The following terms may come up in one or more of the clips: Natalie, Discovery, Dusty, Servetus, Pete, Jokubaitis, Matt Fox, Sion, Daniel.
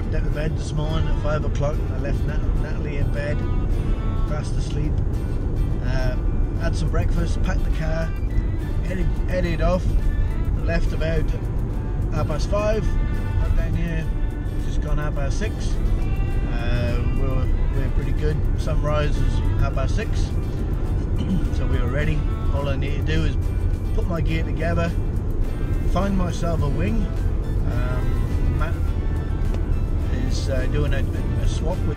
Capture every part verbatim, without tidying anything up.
crept out of bed this morning at five o'clock. I left Nat Natalie in bed, fast asleep. Uh, had some breakfast, packed the car, headed, headed off. Left about half past five. Got down here, just gone half past six. Uh, we were, we were pretty good. Sunrise was half past six, so we were ready. All I need to do is put my gear together, find myself a wing. Um, Matt is uh, doing a, a swap with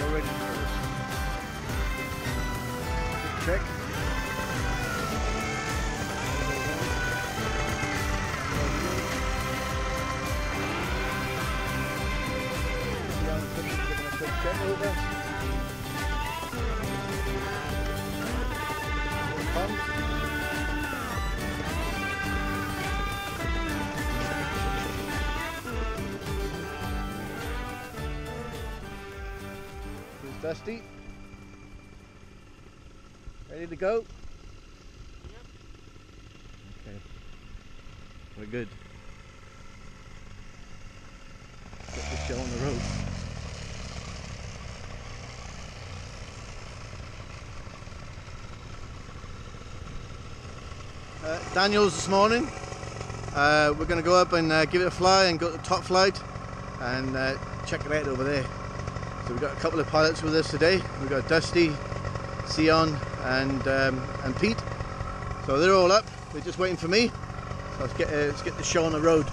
already first. Check. Dusty, ready to go? Yep. Okay, we're good. Get the show on the road. Uh, Daniel's this morning. Uh, we're going to go up and uh, give it a fly and go to the top flight and uh, check it out over there. So we've got a couple of pilots with us today. We've got Dusty, Sion and, um, and Pete. So they're all up, they're just waiting for me. So let's get, uh, let's get the show on the road.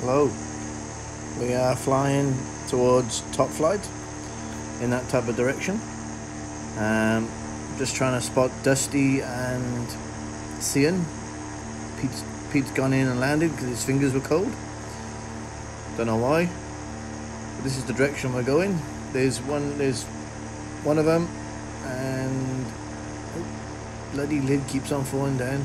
Hello, we are flying towards top flight in that type of direction. Um, just trying to spot Dusty and Sion. Pete's, Pete's gone in and landed because his fingers were cold. Don't know why. But this is the direction we're going. There's one, there's one of them, and oh, bloody lid keeps on falling down.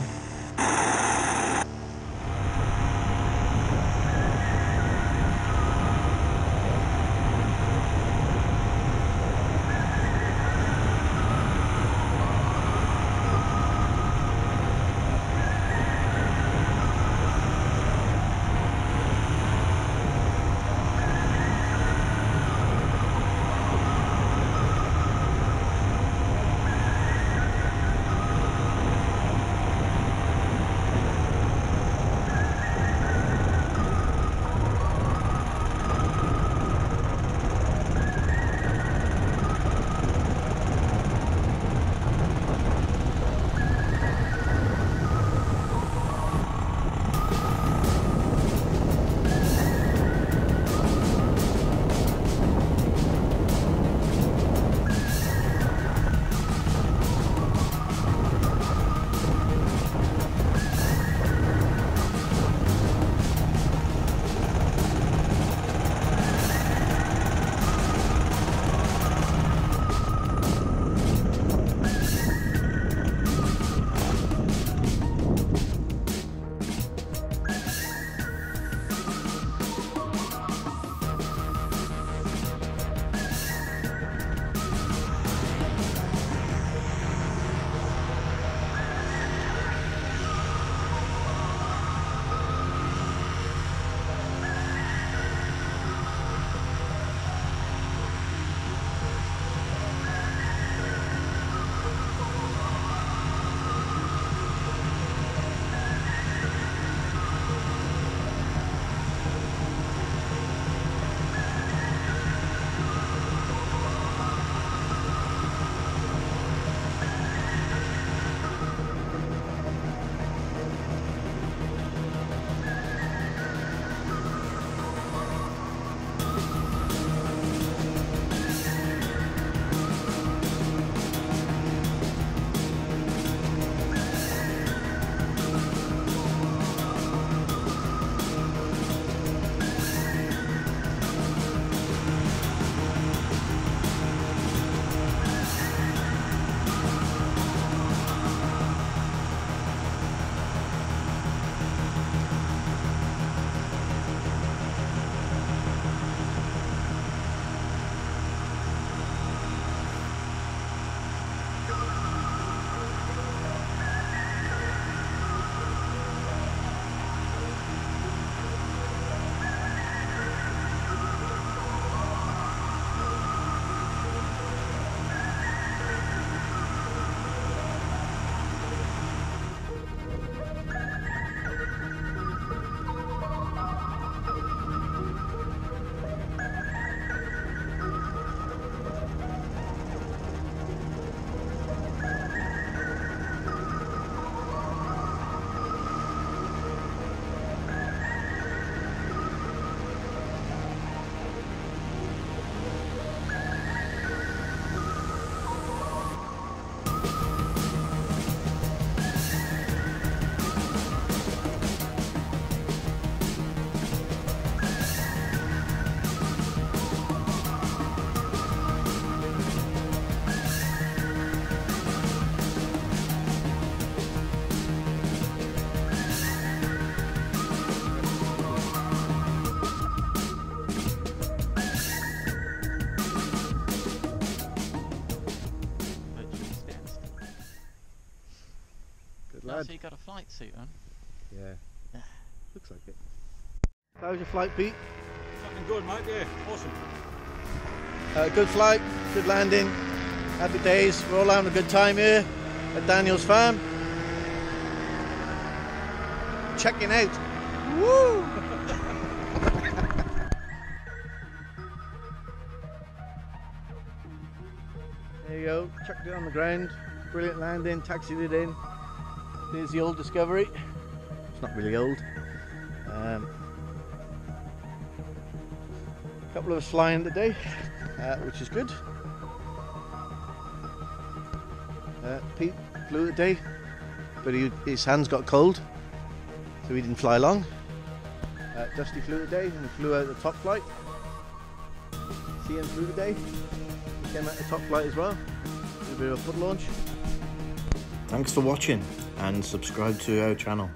lad. So you got a flight suit on? Yeah. Looks like it. How was your flight, Pete? Fucking good, mate. Yeah, awesome. Uh, good flight, good landing, happy days. We're all having a good time here at Daniel's farm. Checking out. Woo! There you go. Chucked it on the ground. Brilliant landing. Taxied it in. There's the old Discovery. It's not really old. Um, a couple of us flying today, uh, which is good. Uh, Pete flew today, but he, his hands got cold, so he didn't fly long. Uh, Dusty flew today and flew out the top flight. Sion flew today. He came out the top flight as well. Did a bit of a foot launch. Thanks for watching and subscribe to our channel.